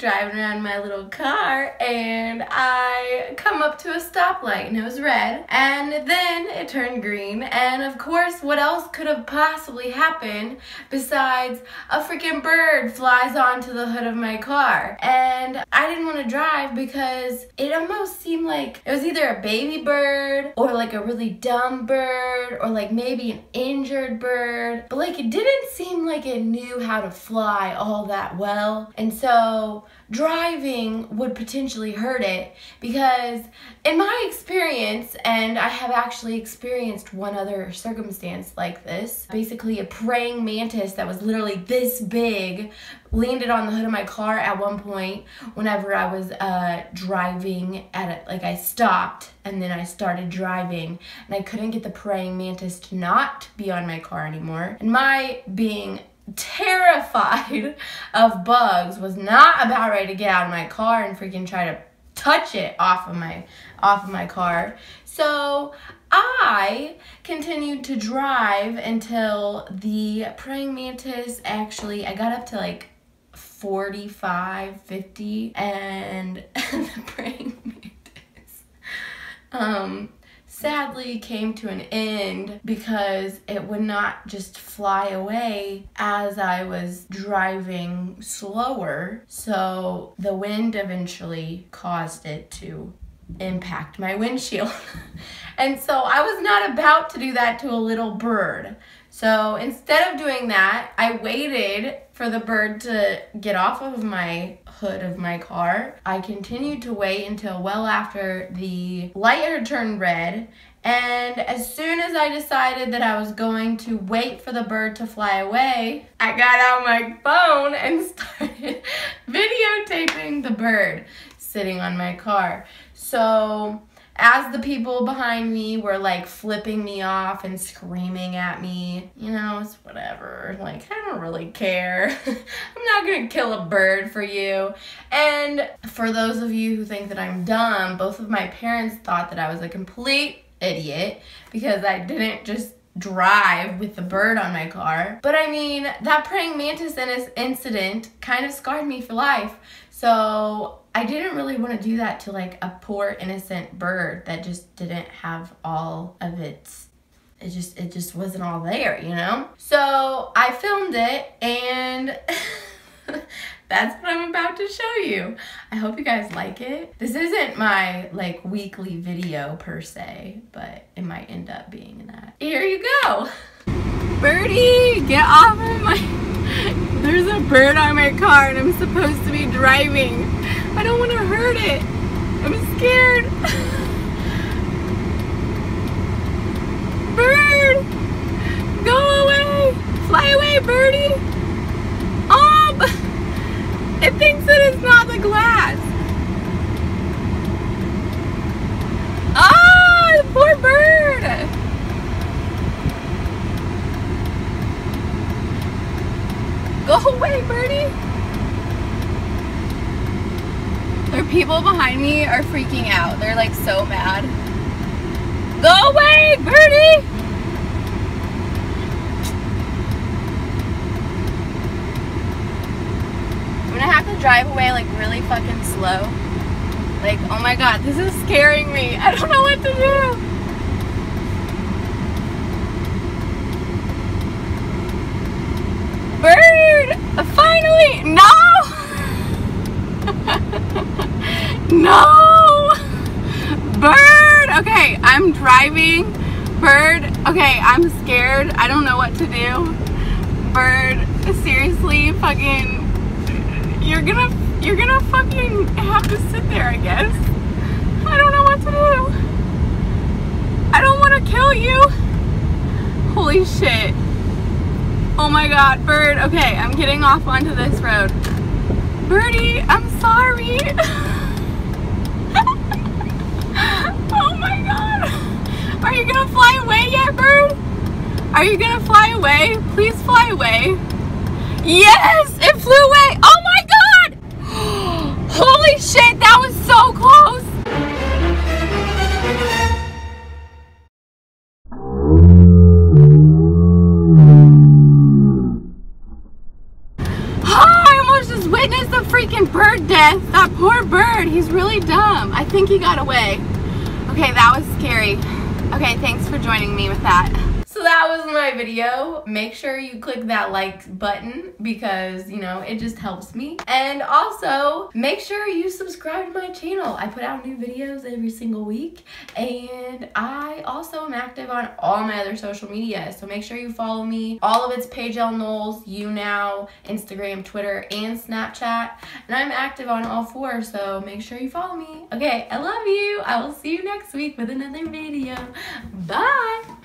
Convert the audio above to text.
driving around my little car and I come up to a stoplight and it was red and then it turned green, and of course what else could have possibly happened besides a freaking bird flies onto the hood of my car. And I didn't want to drive because it almost seemed like it was either a baby bird or like a really dumb bird or like maybe an injured bird, but like it didn't seem like it knew how to fly all that well, and so driving would potentially hurt it. Because in my experience, and I have actually experienced one other circumstance like this, basically a praying mantis that was literally this big landed on the hood of my car at one point whenever I was driving at it. Like I stopped and then I started driving and I couldn't get the praying mantis to not be on my car anymore, and my being terrified of bugs was not about ready to get out of my car and freaking try to touch it off of my car. So I continued to drive until the praying mantis, actually I got up to like 45, 50 and the praying mantis sadly came to an end because it would not just fly away as I was driving slower. So the wind eventually caused it to impact my windshield. And so I was not about to do that to a little bird. So instead of doing that, I waited for the bird to get off of my hood of my car. I continued to wait until well after the light had turned red, and as soon as I decided that I was going to wait for the bird to fly away, I got out my phone and started videotaping the bird sitting on my car. So as the people behind me were like flipping me off and screaming at me, you know, it's whatever. Like, I don't really care. I'm not gonna kill a bird for you. And for those of you who think that I'm dumb, both of my parents thought that I was a complete idiot because I didn't just drive with the bird on my car. But I mean, that praying mantis incident kind of scarred me for life. So I didn't really want to do that to like a poor innocent bird that just didn't have all of its, it just wasn't all there, you know? So I filmed it and that's what I'm about to show you. I hope you guys like it. This isn't my like weekly video per se, but it might end up being that. Here you go. Birdie, get off of my, there's a bird on my car and I'm supposed to be driving. I don't want to hurt it. I'm scared. Bird! Go away! Fly away, birdie! It thinks that it's not the glass. Ah! The poor bird! Go away, birdie! The people behind me are freaking out. They're like so mad. Go away, birdie! I'm gonna have to drive away like really fucking slow. Like, oh my god, this is scaring me. I don't know what to do. Bird! Finally! No! No! Bird! Okay, I'm driving. Bird, okay, I'm scared. I don't know what to do. Bird, seriously, fucking, you're gonna fucking have to sit there, I guess. I don't know what to do. I don't wanna kill you. Holy shit. Oh my god, bird. Okay, I'm getting off onto this road. Birdie, I'm sorry. Oh my god. Are you gonna fly away yet, bird? Are you gonna fly away? Please fly away. Yes, it flew away. Oh my god. Holy shit, that was so close. Bird death. That poor bird, he's really dumb. I think he got away. Okay, that was scary. Okay, thanks for joining me with that. So that was my video. Make sure you click that like button because, you know, it just helps me. And also, make sure you subscribe to my channel. I put out new videos every single week. And I also am active on all my other social media. So make sure you follow me. All of it's Paige L. Knowles, YouNow, Instagram, Twitter, and Snapchat. And I'm active on all four, so make sure you follow me. Okay, I love you. I will see you next week with another video. Bye.